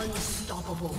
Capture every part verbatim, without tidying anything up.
Unstoppable.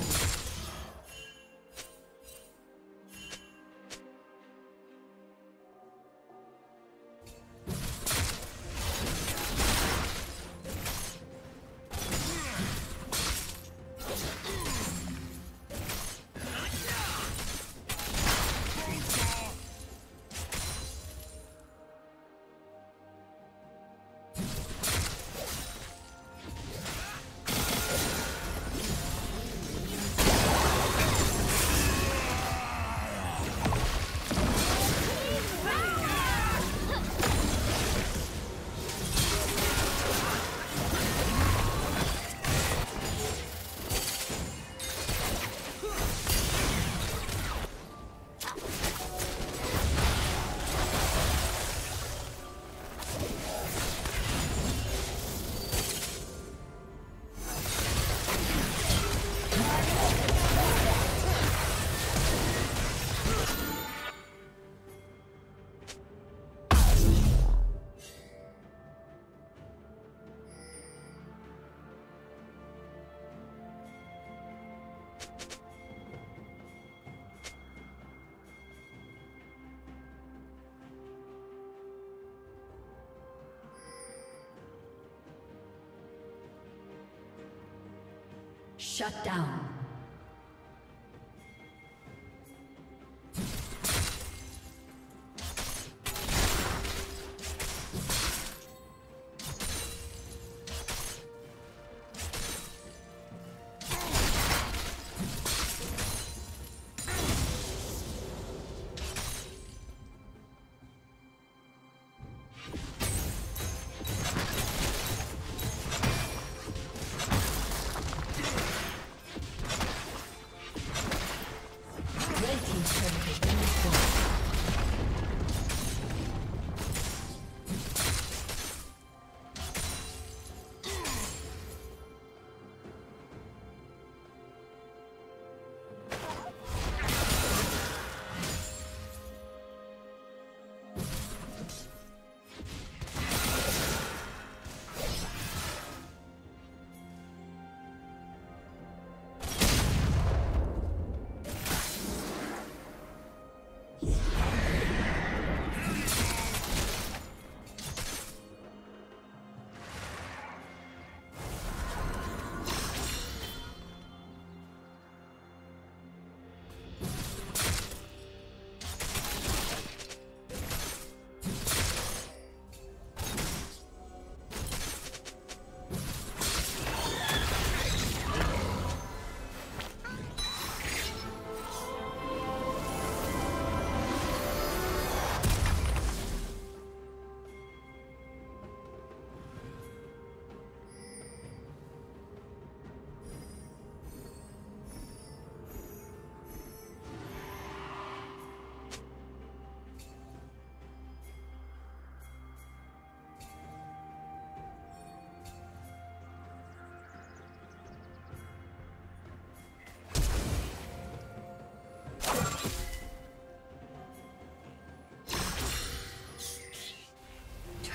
Shut down.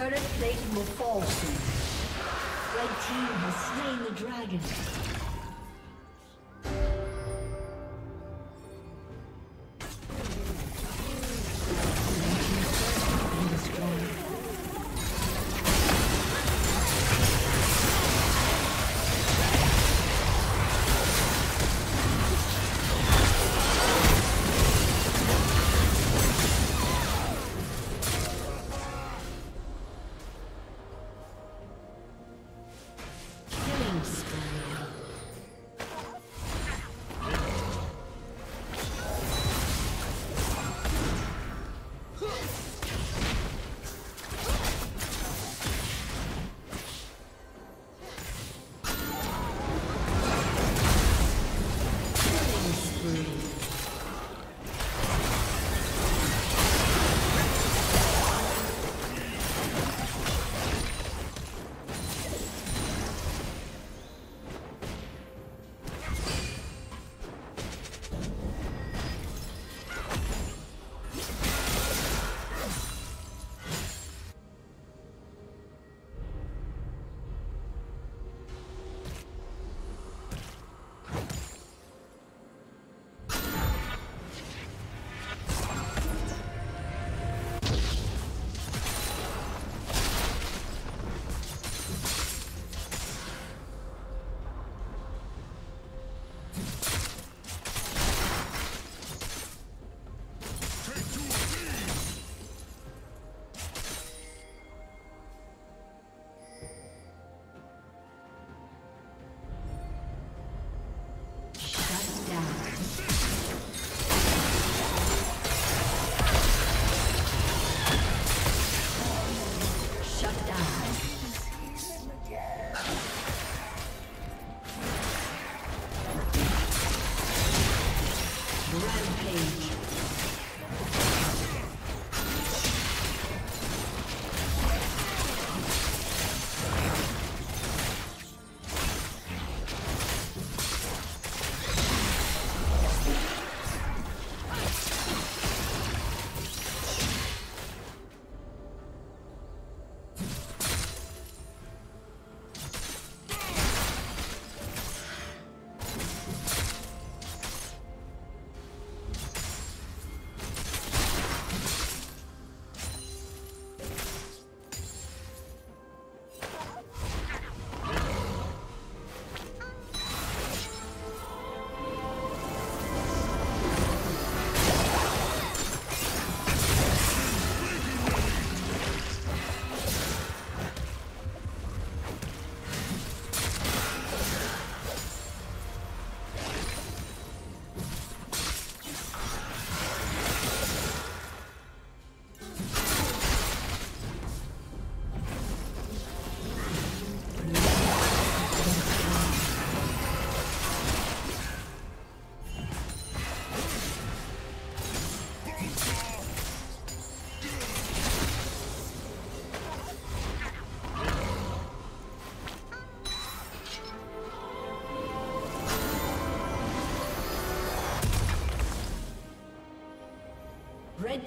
Turret plating will fall soon. Red team has slain the dragon. Red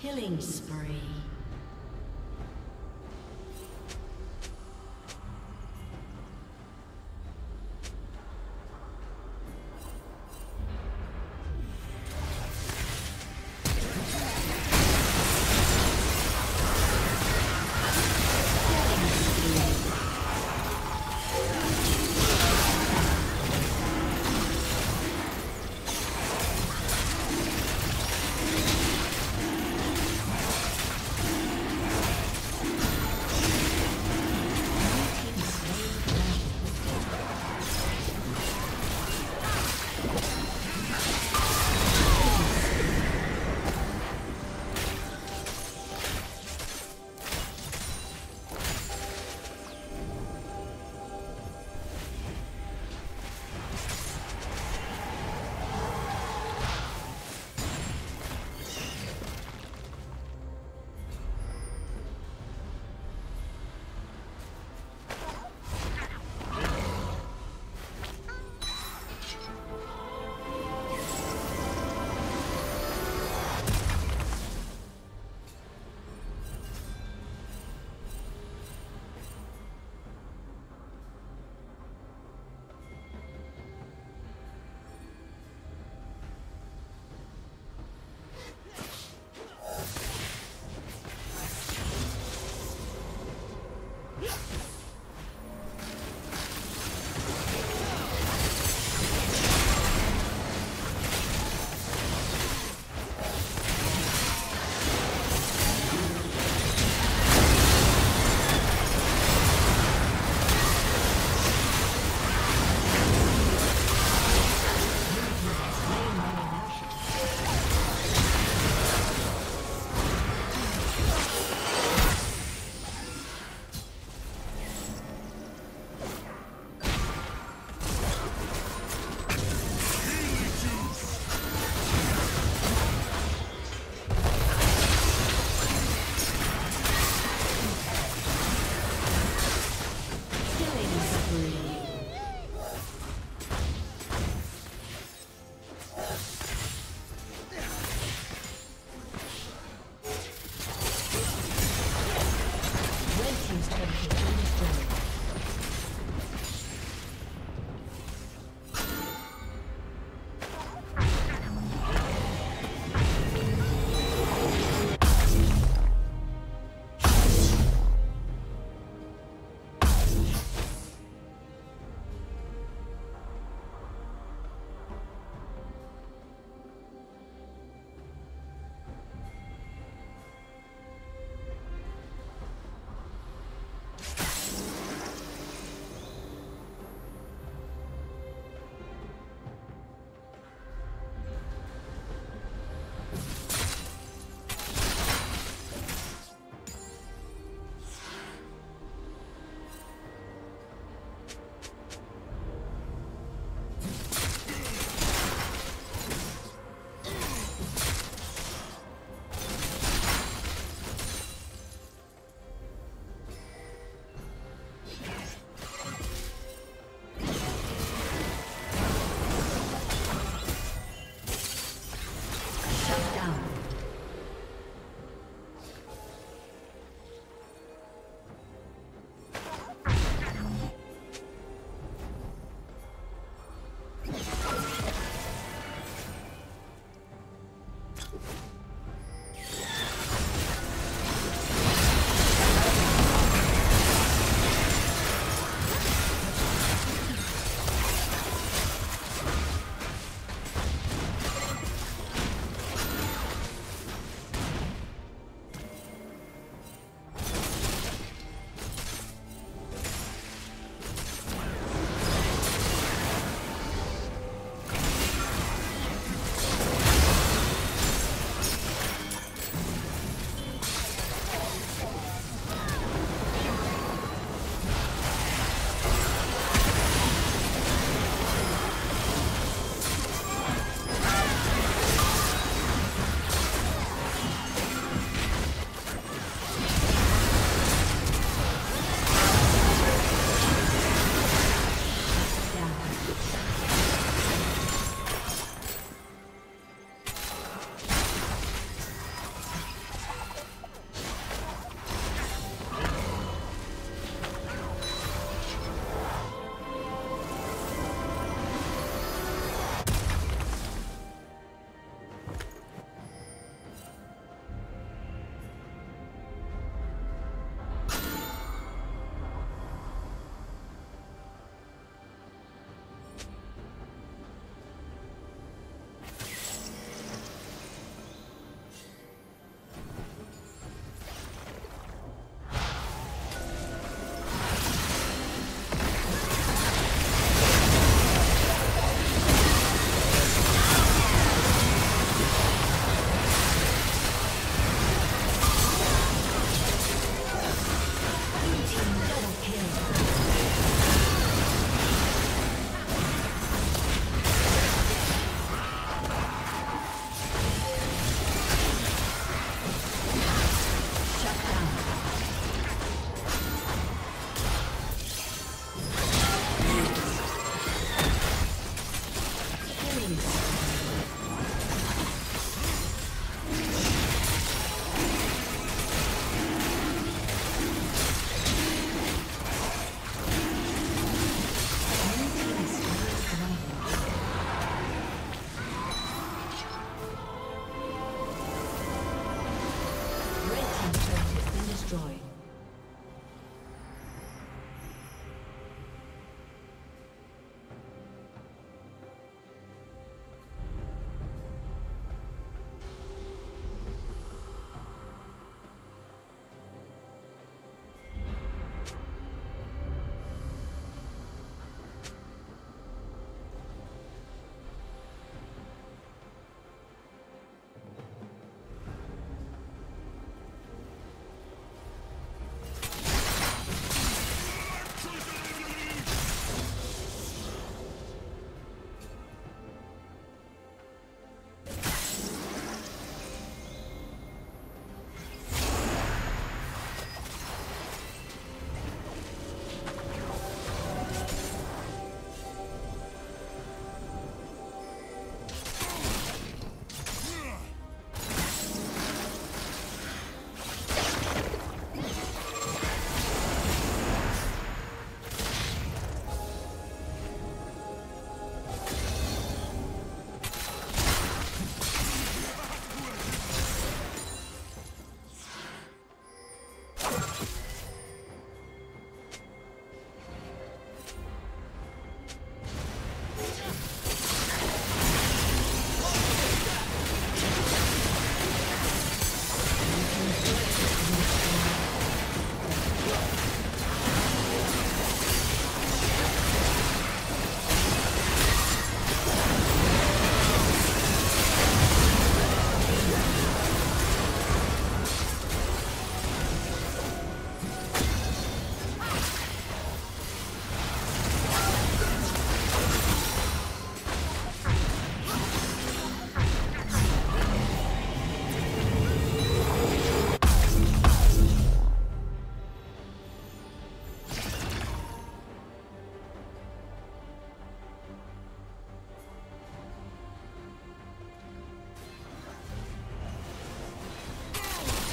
Killing spree.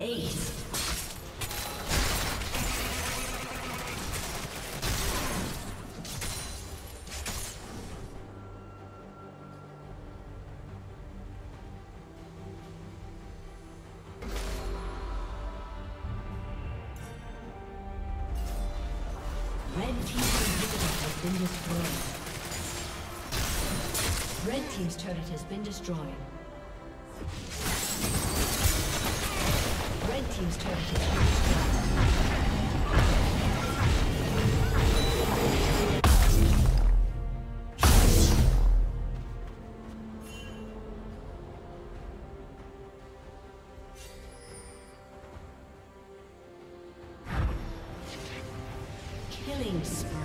Ace. Red team's inhibitor has been destroyed. Red team's turret has been destroyed. Red team's turret has been destroyed. Killing spree.